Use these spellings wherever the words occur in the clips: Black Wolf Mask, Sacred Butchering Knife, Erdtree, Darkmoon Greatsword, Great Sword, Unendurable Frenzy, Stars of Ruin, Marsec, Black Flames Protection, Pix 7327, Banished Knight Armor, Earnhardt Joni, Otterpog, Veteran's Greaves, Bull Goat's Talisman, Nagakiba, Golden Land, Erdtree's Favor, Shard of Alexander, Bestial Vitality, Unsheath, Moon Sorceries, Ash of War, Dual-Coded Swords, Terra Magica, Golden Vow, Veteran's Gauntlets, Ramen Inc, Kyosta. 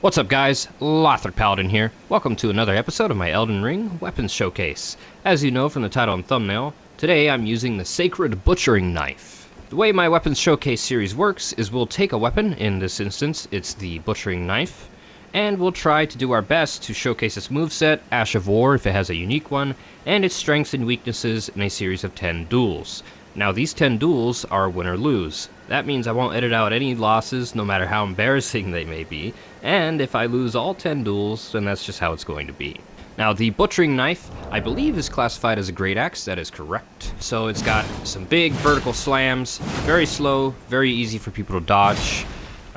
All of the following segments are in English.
What's up guys, Lothar Paladin here. Welcome to another episode of my Elden Ring Weapons Showcase. As you know from the title and thumbnail, today I'm using the Sacred Butchering Knife. The way my Weapons Showcase series works is we'll take a weapon, in this instance it's the Butchering Knife, and we'll try to do our best to showcase its moveset, Ash of War if it has a unique one, and its strengths and weaknesses in a series of 10 duels. Now these 10 duels are win or lose. That means I won't edit out any losses no matter how embarrassing they may be, and if I lose all 10 duels then that's just how it's going to be. Now the Butchering Knife I believe is classified as a Great Axe, that is correct. So it's got some big vertical slams, very slow, very easy for people to dodge.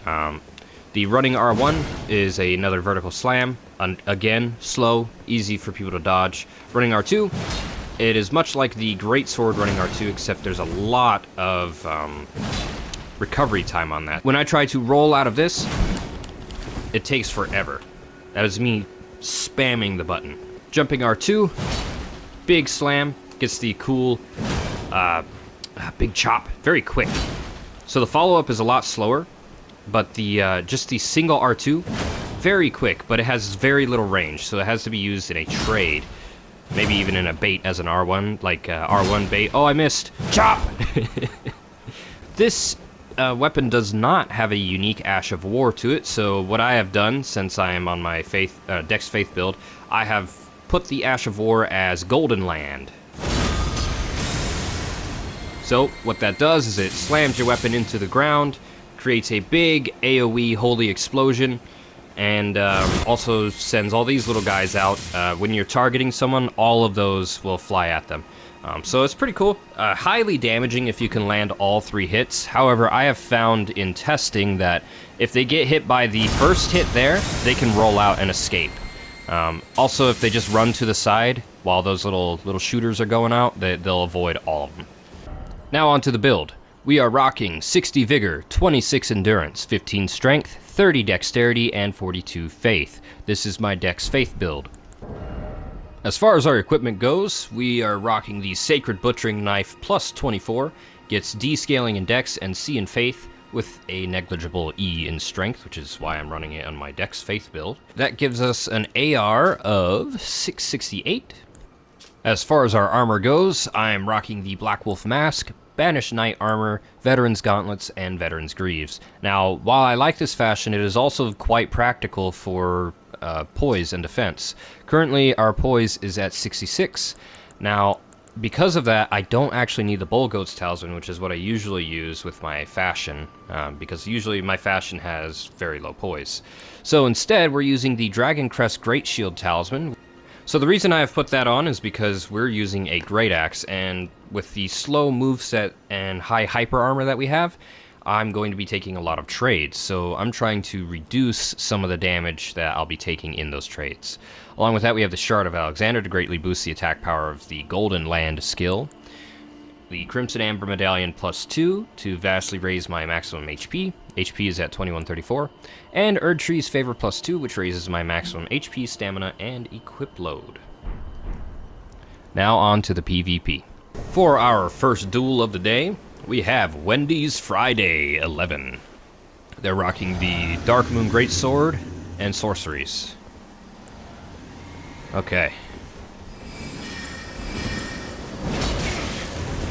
The running R1 is another vertical slam, again slow, easy for people to dodge. Running R2, it is much like the Great Sword running R2, except there's a lot of recovery time on that. When I try to roll out of this, it takes forever. That is me spamming the button. Jumping R2, big slam, gets the cool big chop, very quick. So the follow-up is a lot slower, but the just the single R2, very quick, but it has very little range, so it has to be used in a trade. Maybe even in a bait as an R1, like R1 bait. Oh, I missed. Chop! This weapon does not have a unique Ash of War to it, so what I have done, since I am on my faith, Dex Faith build, I have put the Ash of War as Golden Land. So, what that does is it slams your weapon into the ground, creates a big AoE holy explosion, and also sends all these little guys out. When you're targeting someone, all of those will fly at them. So it's pretty cool. Highly damaging if you can land all three hits. However, I have found in testing that if they get hit by the first hit there, they can roll out and escape. Also, if they just run to the side while those little shooters are going out, they'll avoid all of them. Now on to the build. We are rocking 60 Vigor, 26 Endurance, 15 Strength, 30 Dexterity, and 42 Faith. This is my Dex Faith build. As far as our equipment goes, we are rocking the Sacred Butchering Knife plus 24, gets D Scaling in Dex and C in Faith, with a negligible E in Strength, which is why I'm running it on my Dex Faith build. That gives us an AR of 668. As far as our armor goes, I'm rocking the Black Wolf Mask, Banished Knight Armor, Veteran's Gauntlets, and Veteran's Greaves. Now, while I like this fashion, it is also quite practical for poise and defense. Currently, our poise is at 66. Now, because of that, I don't actually need the Bull Goat's Talisman, which is what I usually use with my fashion, because usually my fashion has very low poise. So instead, we're using the Dragon Crest Great Shield Talisman. So the reason I have put that on is because we're using a Great Axe, and with the slow moveset and high hyper armor that we have, I'm going to be taking a lot of trades, so I'm trying to reduce some of the damage that I'll be taking in those trades. Along with that, we have the Shard of Alexander to greatly boost the attack power of the Golden Land skill, the Crimson Amber Medallion plus 2 to vastly raise my maximum HP. HP is at 2134, and Erdtree's Favor plus 2, which raises my maximum HP, stamina, and equip load. Now on to the PvP. For our first duel of the day, we have Wendy's Friday 11. They're rocking the Darkmoon Greatsword and Sorceries. Okay.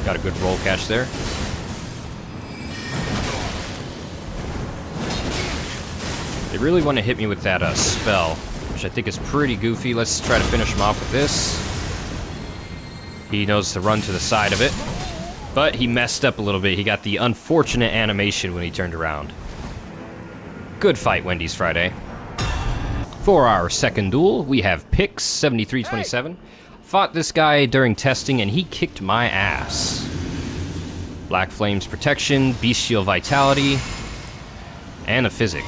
Got a good roll catch there. They really want to hit me with that spell, which I think is pretty goofy. Let's try to finish him off with this. He knows to run to the side of it, but he messed up a little bit. He got the unfortunate animation when he turned around. Good fight, Wendy's Friday. For our second duel, we have Pix 7327. Hey! Fought this guy during testing, and he kicked my ass. Black Flames Protection, Bestial Vitality, and a Physic.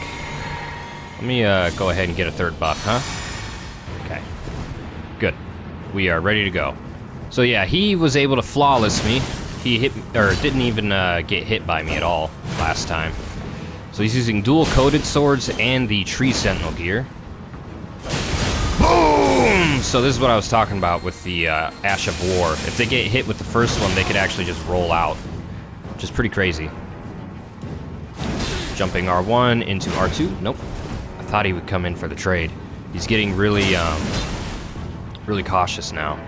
Let me go ahead and get a third buff, huh? Okay. Good. We are ready to go. So yeah, he was able to flawless me. He hit, or didn't even get hit by me at all last time. So he's using Dual-Coded Swords and the Tree Sentinel gear. Boom! So this is what I was talking about with the Ash of War. If they get hit with the first one, they could actually just roll out, which is pretty crazy. Jumping R1 into R2. Nope. I I thought he would come in for the trade. He's getting really, really cautious now.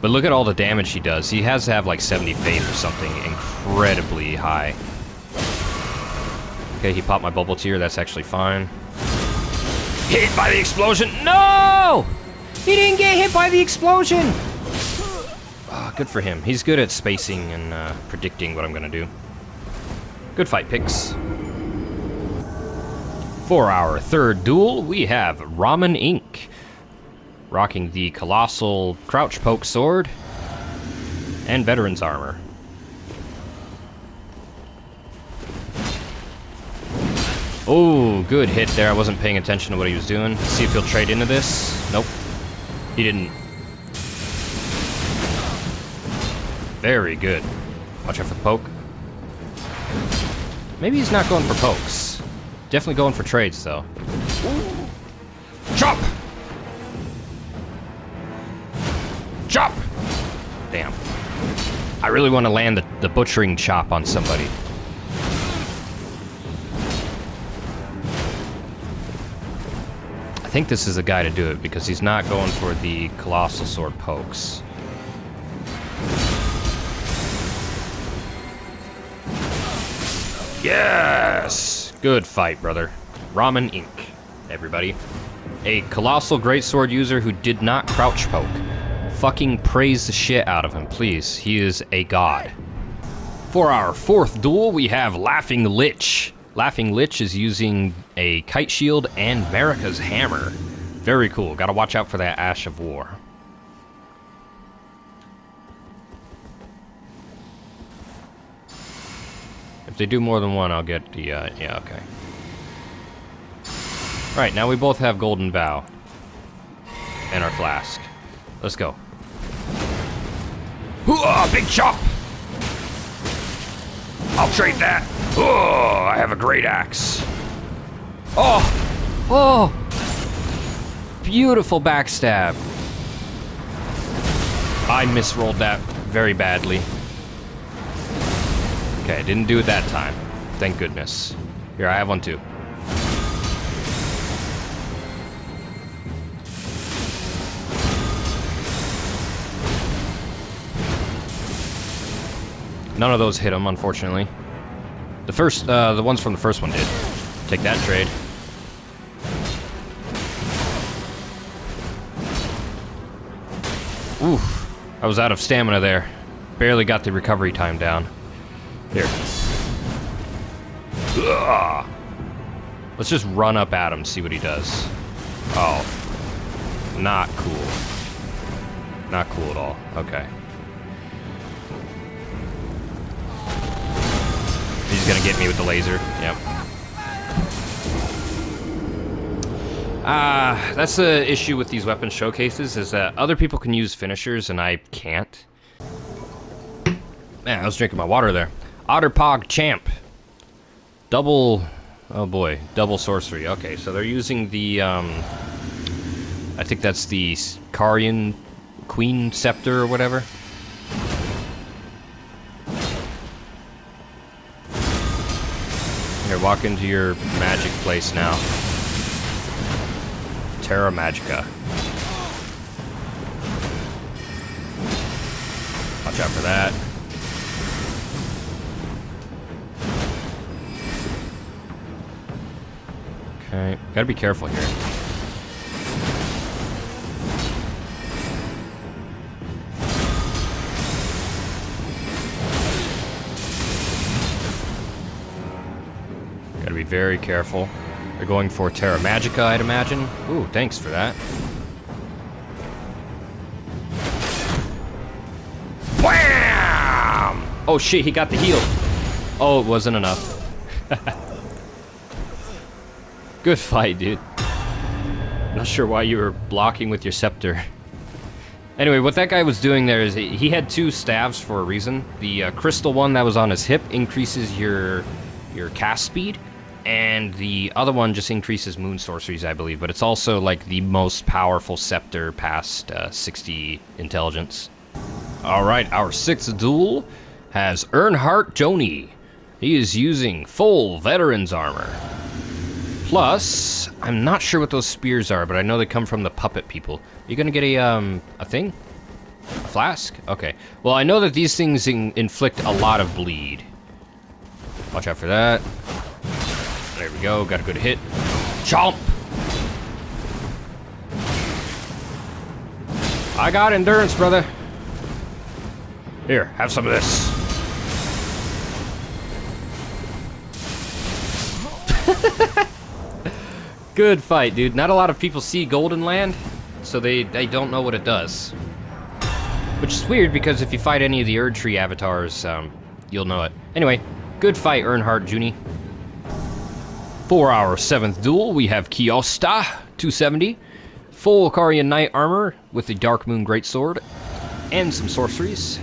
But look at all the damage he does. He has to have like 70 faith or something incredibly high. Okay, he popped my bubble tier. That's actually fine. Hit by the explosion. No! He didn't get hit by the explosion! Good for him. He's good at spacing and predicting what I'm gonna do. Good fight, Pix. For our third duel, we have Ramen Inc, rocking the colossal crouch poke sword and veteran's armor. Oh, good hit there. I wasn't paying attention to what he was doing. Let's see if he'll trade into this. Nope. He didn't. Very good. Watch out for the poke. Maybe he's not going for pokes. Definitely going for trades, though. Chop! Chop! Damn. I really want to land the butchering chop on somebody. I think this is the guy to do it, because he's not going for the colossal sword pokes. Yes! Good fight, brother. Ramen Inc, everybody. A colossal greatsword user who did not crouch poke. Fucking praise the shit out of him, please. He is a god. For our fourth duel, we have Laughing Lich. Laughing Lich is using a Kite Shield and Marika's Hammer. Very cool. Gotta watch out for that Ash of War. If they do more than one, I'll get the, yeah, okay. Alright, now we both have Golden Vow. And our flask. Let's go. Hoo-ah, big chop! I'll trade that! Oh, I have a Great Axe. Oh! Oh! Beautiful backstab. I misrolled that very badly. Okay, didn't do it that time. Thank goodness. Here, I have one too. None of those hit him, unfortunately. The first, the ones from the first one did. Take that trade. Oof. I was out of stamina there. Barely got the recovery time down. Here. Ugh. Let's just run up at him, see what he does. Oh. Not cool. Not cool at all. Okay. He's gonna get me with the laser. Yep. That's the issue with these weapon showcases, is that other people can use finishers and I can't. Man, I was drinking my water there. Otterpog Champ. Double, oh boy, double sorcery. Okay, so they're using the, I think that's the Carian Queen Scepter or whatever. Here, walk into your magic place now. Terra Magica. Watch out for that. Alright, gotta be careful here. Gotta be very careful. They're going for Terra Magica, I'd imagine. Ooh, thanks for that. Wham! Oh shit, he got the heal. Oh, it wasn't enough. Good fight, dude. Not sure why you were blocking with your scepter. Anyway, what that guy was doing there is he had two staves for a reason. The crystal one that was on his hip increases your cast speed, and the other one just increases moon sorceries, I believe. But it's also like the most powerful scepter past 60 intelligence. All right, our sixth duel has Earnhardt Joni. He is using full veteran's armor. Plus, I'm not sure what those spears are, but I know they come from the puppet people. Are you gonna get a thing? A flask? Okay. Well, I know that these things inflict a lot of bleed. Watch out for that. There we go, got a good hit. Chomp! I got endurance, brother. Here, have some of this. Good fight, dude. Not a lot of people see Golden Land, so they don't know what it does. Which is weird, because if you fight any of the Erdtree avatars, you'll know it. Anyway, good fight, Earnhardt Joni. For our 7th duel, we have Kyosta, 270, full Carian Knight Armor with the Darkmoon Greatsword, and some sorceries.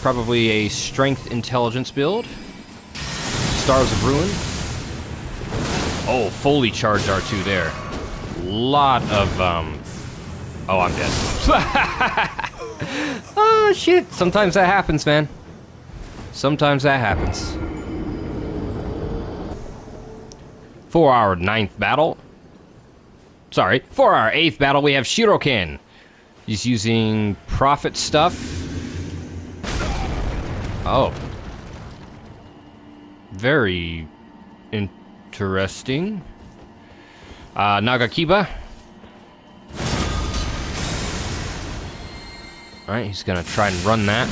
Probably a Strength Intelligence build. Stars of Ruin. Oh, fully charged R2 there. Lot of, Oh, I'm dead. Oh, shit. Sometimes that happens, man. Sometimes that happens. For our 9th battle... Sorry, for our 8th battle, we have Shiroken. He's using Prophet stuff. Oh. Very interesting. Nagakiba. Alright, he's gonna try and run that.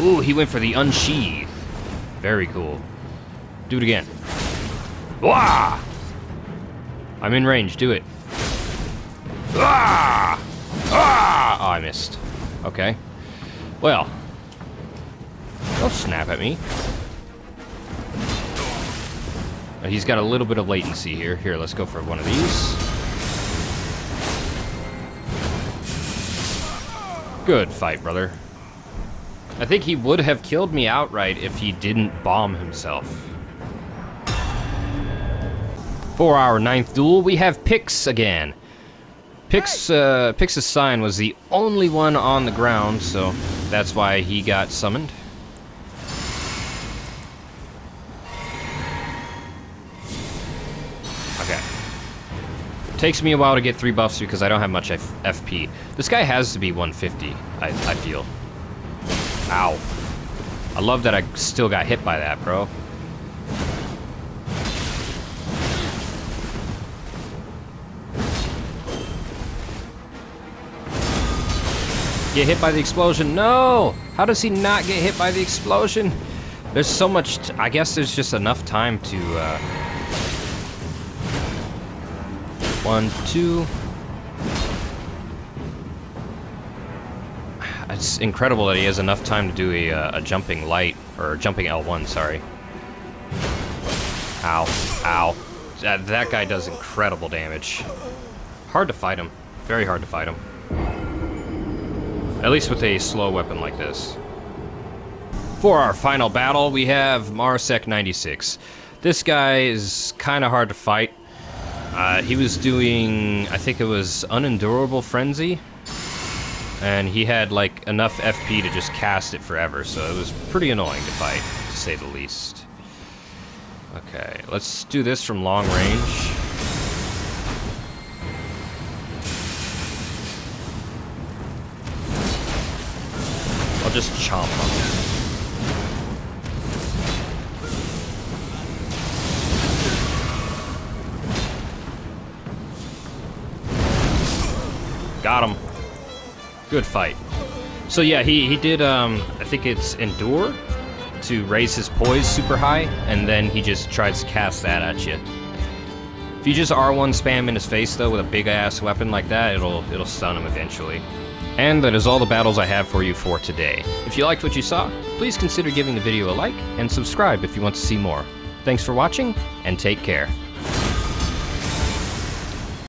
Ooh, he went for the unsheath. Very cool. Do it again. Wah! I'm in range, do it. Ah! Ah! Oh, I missed. Okay. Well. Don't snap at me. He's got a little bit of latency here. Here, let's go for one of these. Good fight, brother. I think he would have killed me outright if he didn't bomb himself. For our 9th duel, we have Pix again. Pix's sign was the only one on the ground, so that's why he got summoned. Takes me a while to get 3 buffs because I don't have much FP. This guy has to be 150, I feel. Ow. I love that I still got hit by that, bro. Get hit by the explosion. No! How does he not get hit by the explosion? There's so much... I guess there's just enough time to... 1, 2. It's incredible that he has enough time to do a jumping light, or jumping L1, sorry. Ow, ow. That guy does incredible damage. Hard to fight him. Very hard to fight him. At least with a slow weapon like this. For our final battle, we have Marsec 96. This guy is kind of hard to fight. He was doing, I think it was Unendurable Frenzy, and he had like enough FP to just cast it forever, so it was pretty annoying to fight, to say the least. Okay, let's do this from long range. I'll just chomp on that. Got him. Good fight. So yeah, he did, I think it's Endure to raise his poise super high, and then he just tries to cast that at you. If you just R1 spam in his face, though, with a big-ass weapon like that, it'll stun him eventually. And that is all the battles I have for you for today. If you liked what you saw, please consider giving the video a like, and subscribe if you want to see more. Thanks for watching, and take care.